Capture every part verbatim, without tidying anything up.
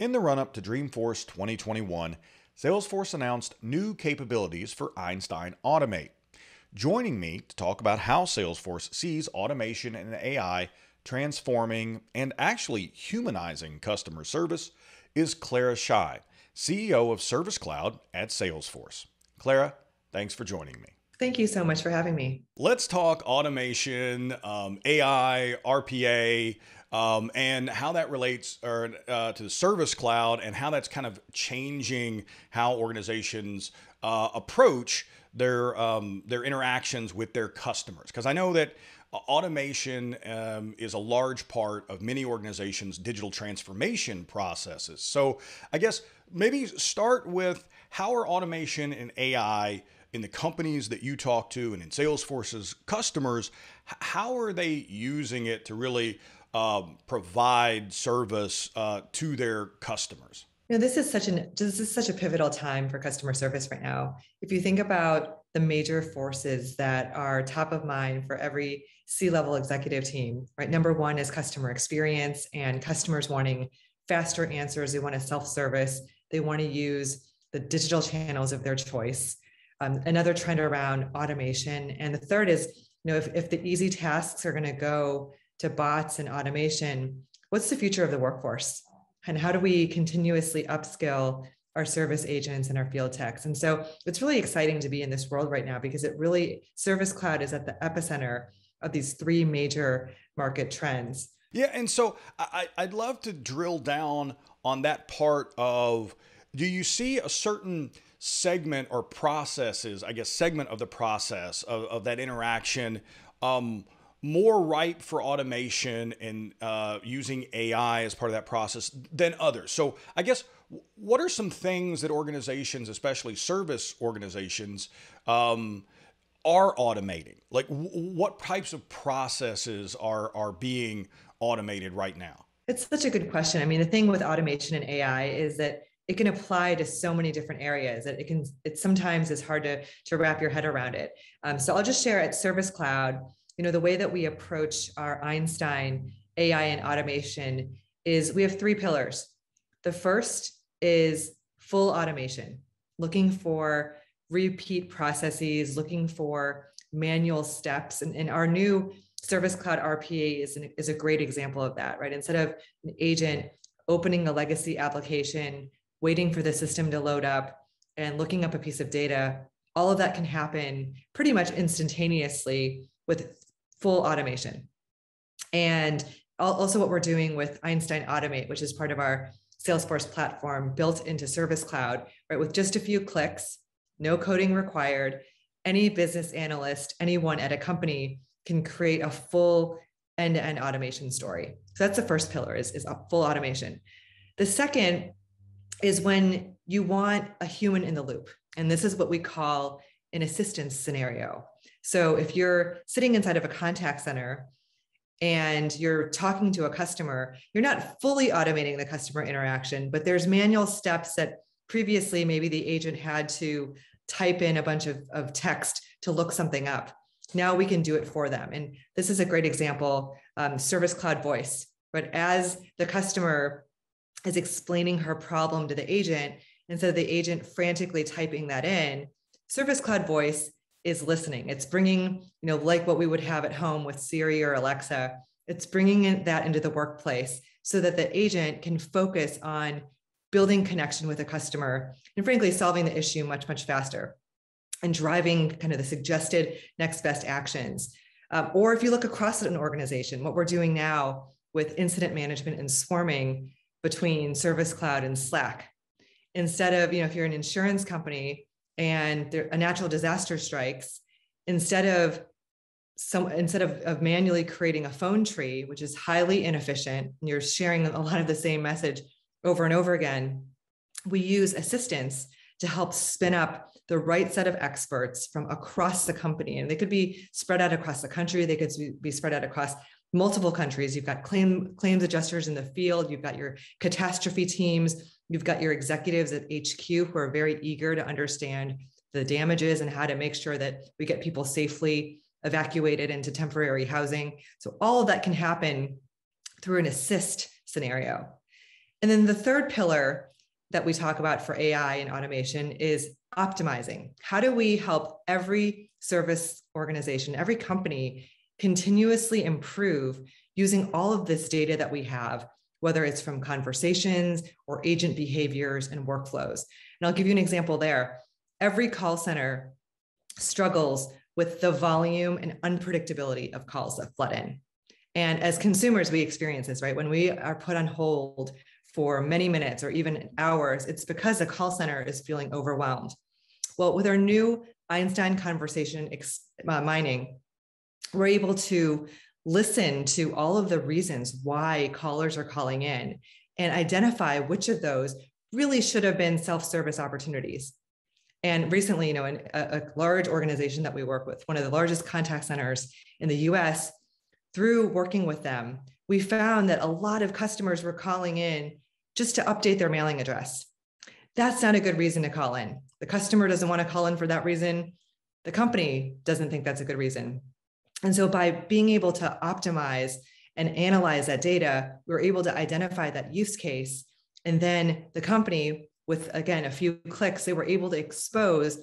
In the run-up to Dreamforce twenty twenty-one, Salesforce announced new capabilities for Einstein Automate. Joining me to talk about how Salesforce sees automation and A I transforming and actually humanizing customer service is Clara Shih, C E O of Service Cloud at Salesforce. Clara, thanks for joining me. Thank you so much for having me. Let's talk automation, um, A I, R P A, um, and how that relates or, uh, to the Service Cloud and how that's kind of changing how organizations uh, approach their um, their interactions with their customers. Because I know that automation um, is a large part of many organizations' digital transformation processes. So I guess maybe start with how are automation and A I in the companies that you talk to and in Salesforce's customers, how are they using it to really um, provide service uh, to their customers? You know, this is such an this is such a pivotal time for customer service right now. If you think about the major forces that are top of mind for every C-level executive team, right? Number one is customer experience and customers wanting faster answers. They want to self-service. They want to use the digital channels of their choice. Um, another trend around automation. And the third is, you know, if, if the easy tasks are going to go to bots and automation, what's the future of the workforce? And how do we continuously upskill our service agents and our field techs? And so it's really exciting to be in this world right now because it really, Service Cloud is at the epicenter of these three major market trends. Yeah, and so I, I'd love to drill down on that part of, do you see a certain segment or processes, I guess, segment of the process of, of that interaction um, more ripe for automation and uh, using A I as part of that process than others? So I guess, what are some things that organizations, especially service organizations, um, are automating? Like w what types of processes are, are being automated right now? It's such a good question. I mean, the thing with automation and A I is that it can apply to so many different areas that it can, it sometimes is hard to, to wrap your head around it. Um, so I'll just share at Service Cloud, you know, the way that we approach our Einstein A I and automation is we have three pillars. The first is full automation, looking for repeat processes, looking for manual steps. And, and our new Service Cloud R P A is, an, is a great example of that, right? Instead of an agent opening a legacy application, waiting for the system to load up and looking up a piece of data, all of that can happen pretty much instantaneously with full automation. And also what we're doing with Einstein Automate, which is part of our Salesforce platform built into Service Cloud, right? With just a few clicks, no coding required, any business analyst, anyone at a company can create a full end-to-end automation story. So that's the first pillar is, is a full automation. The second is when you want a human in the loop. And this is what we call an assistance scenario. So if you're sitting inside of a contact center and you're talking to a customer, you're not fully automating the customer interaction, but there's manual steps that previously maybe the agent had to type in a bunch of, of text to look something up. Now we can do it for them. And this is a great example, um, Service Cloud Voice. But as the customer is explaining her problem to the agent, instead of the agent frantically typing that in, Service Cloud Voice is listening. It's bringing, you know, like what we would have at home with Siri or Alexa, it's bringing that into the workplace so that the agent can focus on building connection with a customer and frankly, solving the issue much, much faster and driving kind of the suggested next best actions. Um, or if you look across an organization, what we're doing now with incident management and swarming between Service Cloud and Slack, instead of, you know, if you're an insurance company, and there, a natural disaster strikes, instead of some instead of, of manually creating a phone tree, which is highly inefficient, and you're sharing a lot of the same message over and over again, we use assistants to help spin up the right set of experts from across the company. And they could be spread out across the country, they could be spread out across multiple countries. You've got claim, claims adjusters in the field, you've got your catastrophe teams, you've got your executives at H Q who are very eager to understand the damages and how to make sure that we get people safely evacuated into temporary housing. So all of that can happen through an assist scenario. And then the third pillar that we talk about for A I and automation is optimizing. How do we help every service organization, every company continuously improve using all of this data that we have, whether it's from conversations or agent behaviors and workflows? And I'll give you an example there. Every call center struggles with the volume and unpredictability of calls that flood in. And as consumers, we experience this, right? When we are put on hold for many minutes or even hours, it's because the call center is feeling overwhelmed. Well, with our new Einstein Conversation Mining, we're able to listen to all of the reasons why callers are calling in and identify which of those really should have been self-service opportunities. And recently, you know, in a, a large organization that we work with, one of the largest contact centers in the U S, through working with them, we found that a lot of customers were calling in just to update their mailing address. That's not a good reason to call in. The customer doesn't want to call in for that reason. The company doesn't think that's a good reason. And so by being able to optimize and analyze that data, we were able to identify that use case. And then the company, with again, a few clicks, they were able to expose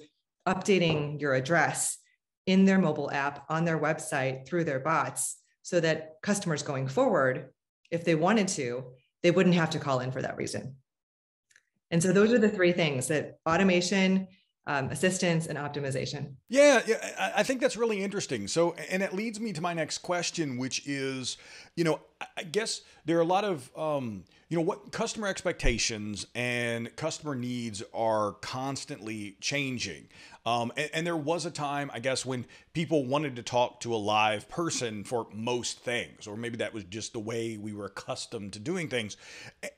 updating your address in their mobile app, on their website, through their bots, so that customers going forward, if they wanted to, they wouldn't have to call in for that reason. And so those are the three things: that automation, Um, assistance, and optimization. Yeah, yeah, I think that's really interesting. So, and it leads me to my next question, which is, you know, I guess there are a lot of, um, you know, what customer expectations and customer needs are constantly changing. Um, and, and there was a time, I guess, when people wanted to talk to a live person for most things, or maybe that was just the way we were accustomed to doing things.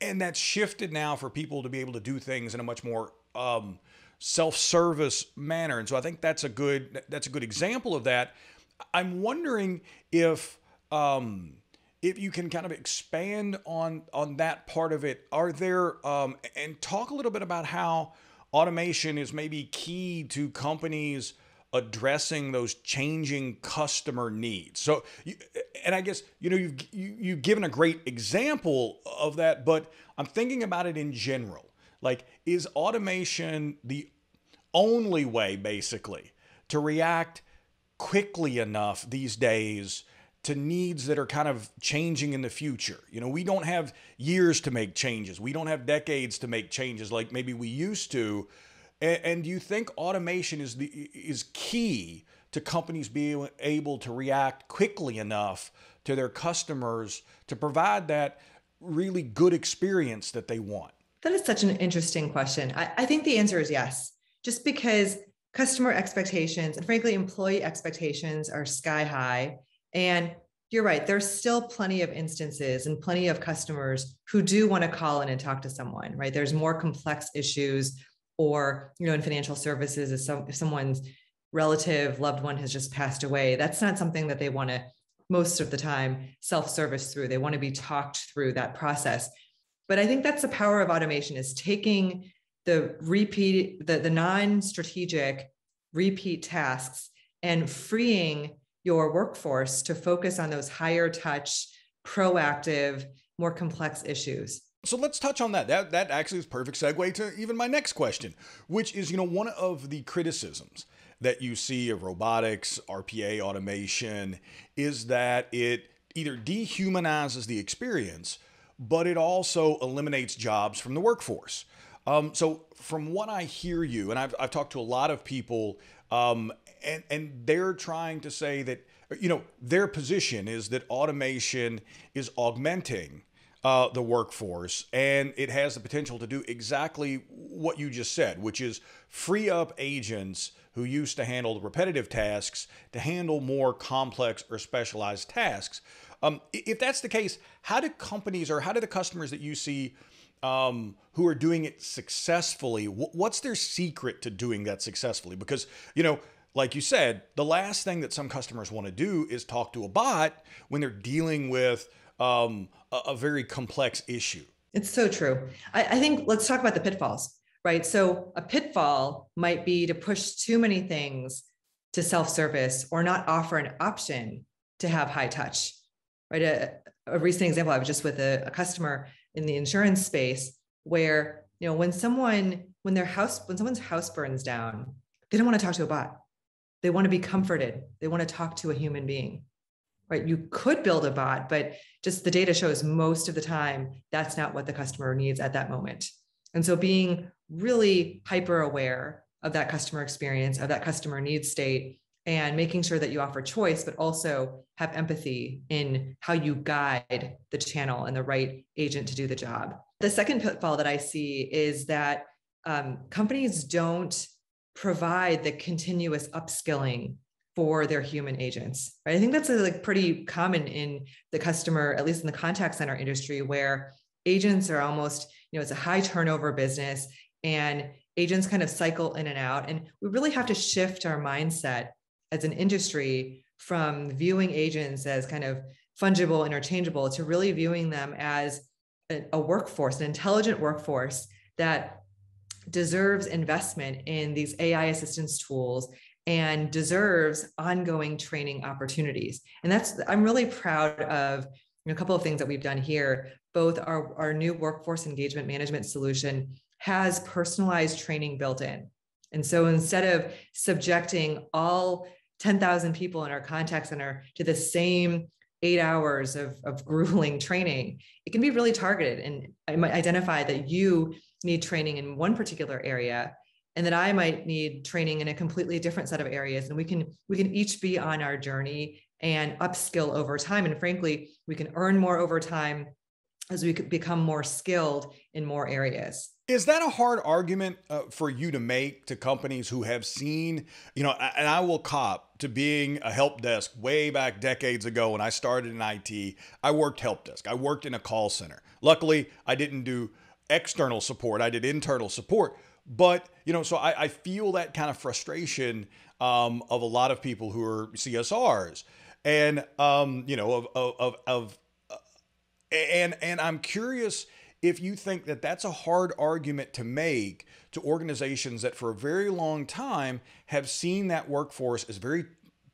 And that's shifted now for people to be able to do things in a much more, um, self-service manner. And so I think that's a good, that's a good example of that. I'm wondering if, um, if you can kind of expand on, on that part of it. Are there, um, and talk a little bit about how automation is maybe key to companies addressing those changing customer needs. So, and I guess, you know, you've, you, you've given a great example of that, but I'm thinking about it in general. Like, is automation the only way, basically, to react quickly enough these days to needs that are kind of changing in the future? You know, we don't have years to make changes. We don't have decades to make changes like maybe we used to. And, and do you think automation is the is key to companies being able to react quickly enough to their customers to provide that really good experience that they want? That is such an interesting question. I, I think the answer is yes, just because customer expectations and frankly, employee expectations are sky high. And you're right, there's still plenty of instances and plenty of customers who do want to call in and talk to someone, right? There's more complex issues, or, you know, in financial services, if, some, if someone's relative, loved one has just passed away, that's not something that they want to, most of the time, self-service through. They want to be talked through that process. But I think that's the power of automation, is taking the repeat, the, the non-strategic repeat tasks and freeing your workforce to focus on those higher touch, proactive, more complex issues. So let's touch on that. That, that actually is a perfect segue to even my next question, which is, you know, one of the criticisms that you see of robotics, R P A automation, is that it either dehumanizes the experience, but it also eliminates jobs from the workforce. Um, so from what I hear you, and I've, I've talked to a lot of people, um, and, and they're trying to say that, you know, their position is that automation is augmenting uh, the workforce, and it has the potential to do exactly what you just said, which is free up agents who used to handle the repetitive tasks to handle more complex or specialized tasks. Um, if that's the case, how do companies, or how do the customers that you see um, who are doing it successfully, wh what's their secret to doing that successfully? Because, you know, like you said, the last thing that some customers want to do is talk to a bot when they're dealing with um, a, a very complex issue. It's so true. I, I think let's talk about the pitfalls, right? So a pitfall might be to push too many things to self-service, or not offer an option to have high touch. Right, a, a recent example, I was just with a, a customer in the insurance space, where, you know, when someone, when their house, when someone's house burns down, they don't want to talk to a bot. They want to be comforted. They want to talk to a human being, right? You could build a bot, but just the data shows most of the time, that's not what the customer needs at that moment. And so being really hyper aware of that customer experience, of that customer needs state, and making sure that you offer choice, but also have empathy in how you guide the channel and the right agent to do the job. The second pitfall that I see is that um, companies don't provide the continuous upskilling for their human agents, right? I think that's like pretty common in the customer, at least in the contact center industry, where agents are almost, you know, it's a high turnover business and agents kind of cycle in and out. And we really have to shift our mindset as an industry from viewing agents as kind of fungible, interchangeable, to really viewing them as a, a workforce, an intelligent workforce that deserves investment in these A I assistance tools and deserves ongoing training opportunities. And that's, I'm really proud of a couple of things that we've done here. Both our, our new workforce engagement management solution has personalized training built in. And so instead of subjecting all ten thousand people in our contact center to the same eight hours of, of grueling training, it can be really targeted. And I might identify that you need training in one particular area, and that I might need training in a completely different set of areas. And we can, we can each be on our journey and upskill over time. And frankly, we can earn more over time as we could become more skilled in more areas. Is that a hard argument uh, for you to make to companies who have seen, you know, and I will cop to being a help desk way back decades ago when I started in I T, I worked help desk. I worked in a call center. Luckily, I didn't do external support. I did internal support. But, you know, so I, I feel that kind of frustration um, of a lot of people who are C S Rs and, um, you know, of, of, of, of uh, and, and I'm curious if you think that that's a hard argument to make to organizations that for a very long time have seen that workforce as very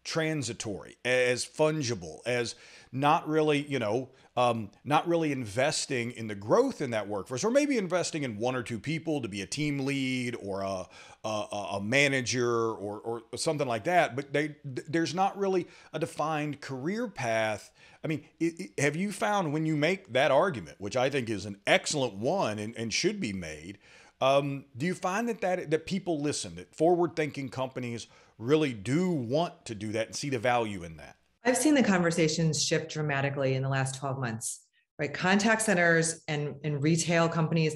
transitory, as fungible, as not really, you know, um, not really investing in the growth in that workforce, or maybe investing in one or two people to be a team lead or a, a, a manager or, or something like that. But they, there's not really a defined career path. I mean, it, it, have you found when you make that argument, which I think is an excellent one and, and should be made, um, do you find that, that that people listen, that forward-thinking companies really do want to do that and see the value in that? I've seen the conversations shift dramatically in the last twelve months, right? Contact centers and, and retail companies,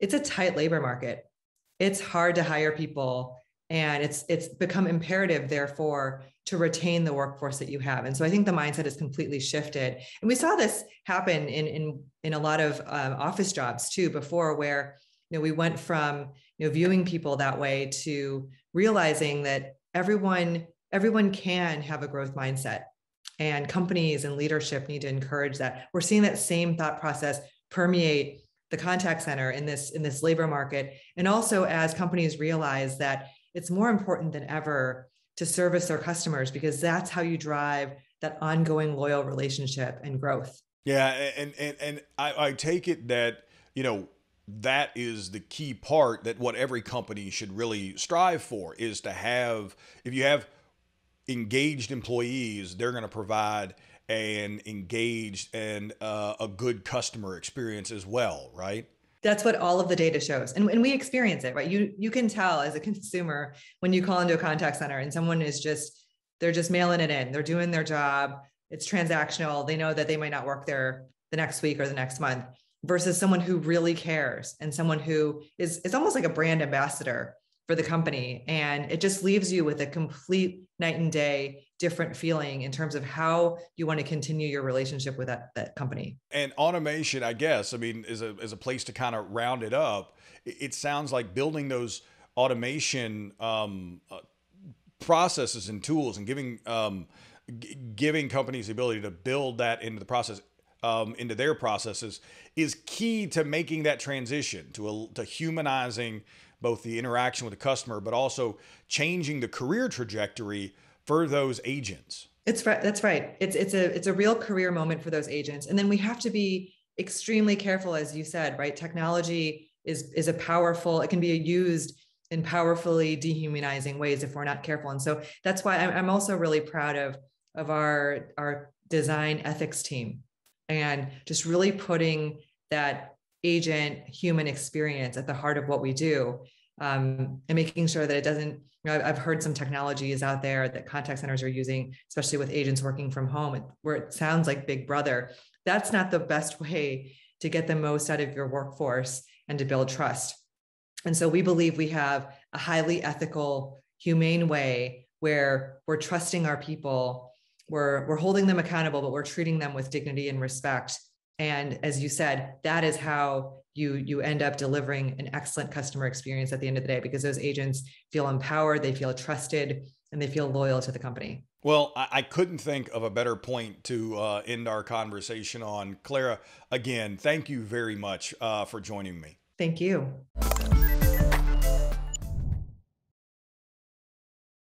it's a tight labor market. It's hard to hire people, and it's, it's become imperative, therefore, to retain the workforce that you have. And so I think the mindset has completely shifted. And we saw this happen in, in, in a lot of um, office jobs too before, where, you know, we went from, you know, viewing people that way to realizing that everyone, everyone can have a growth mindset. And companies and leadership need to encourage that. We're seeing that same thought process permeate the contact center in this, in this labor market. And also as companies realize that it's more important than ever to service their customers, because that's how you drive that ongoing loyal relationship and growth. Yeah. And, and, and I, I take it that, you know, that is the key part, that what every company should really strive for is to have, if you have engaged employees, they're going to provide an engaged and uh, a good customer experience as well, right? That's what all of the data shows. And, and we experience it, right? You, you can tell as a consumer when you call into a contact center and someone is just, they're just mailing it in. They're doing their job. It's transactional. They know that they might not work there the next week or the next month, versus someone who really cares and someone who is, is almost like a brand ambassador for the company. And it just leaves you with a complete night and day different feeling in terms of how you want to continue your relationship with that, that company. And automation, I guess, I mean, is a, is a place to kind of round it up. It sounds like building those automation um, uh, processes and tools and giving, um, g giving companies the ability to build that into the process. Um, into their processes is key to making that transition to, a, to humanizing both the interaction with the customer, but also changing the career trajectory for those agents. It's right. That's right. It's, it's a, it's a real career moment for those agents. And then we have to be extremely careful, as you said, right? Technology is, is a powerful, it can be used in powerfully dehumanizing ways if we're not careful. And so that's why I'm also really proud of, of our, our design ethics team, and just really putting that agent human experience at the heart of what we do, um, and making sure that it doesn't, you know, I've heard some technologies out there that contact centers are using, especially with agents working from home, where it sounds like Big Brother. That's not the best way to get the most out of your workforce and to build trust. And so we believe we have a highly ethical, humane way where we're trusting our people, we're, we're holding them accountable, but we're treating them with dignity and respect. And as you said, that is how you, you end up delivering an excellent customer experience at the end of the day, because those agents feel empowered, they feel trusted, and they feel loyal to the company. Well, I couldn't think of a better point to uh, end our conversation on. Clara, again, thank you very much uh, for joining me. Thank you.